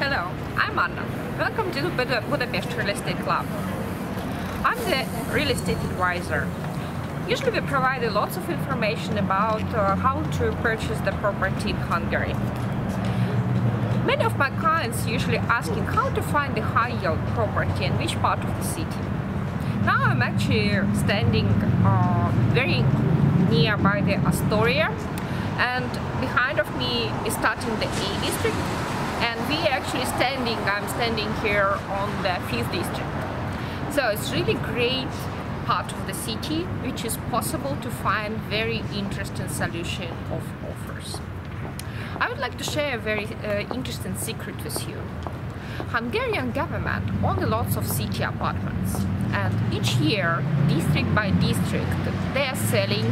Hello, I'm Anna. Welcome to the Budapest Real Estate Club. I'm the real estate advisor. Usually we provide lots of information about how to purchase the property in Hungary. Many of my clients usually asking how to find the high-yield property and which part of the city. Now I'm actually standing very nearby the Astoria, and behind of me is starting the A district. And I'm standing here on the 5th district. So it's really great part of the city, which is possible to find very interesting solution of offers. I would like to share a very interesting secret with you. Hungarian government owns lots of city apartments, and each year, district by district, they are selling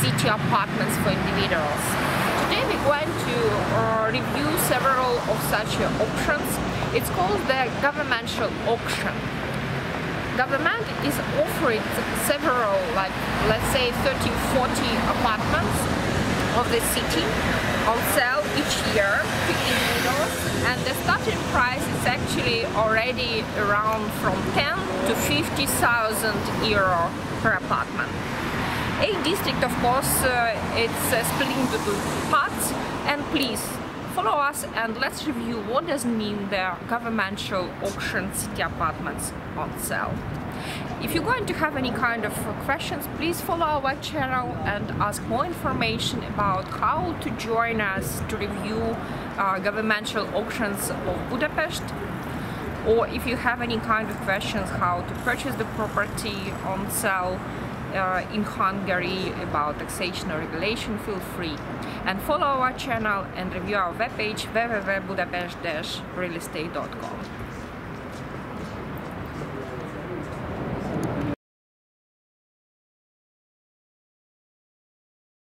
city apartments for individuals. Today we're going to review several of such options. It's called the governmental auction. Government is offering several, like let's say 30, 40 apartments of the city on sale each year to individuals, and the starting price is actually already around from 10 to 50,000 euro per apartment. A district, of course, it's split into two parts, and please follow us and let's review what does mean the governmental auction city apartments on sale. If you're going to have any kind of questions, please follow our channel and ask more information about how to join us to review governmental auctions of Budapest, or if you have any kind of questions how to purchase the property on sale in Hungary about taxation or regulation, feel free and follow our channel and review our webpage www.budapest-realestate.com.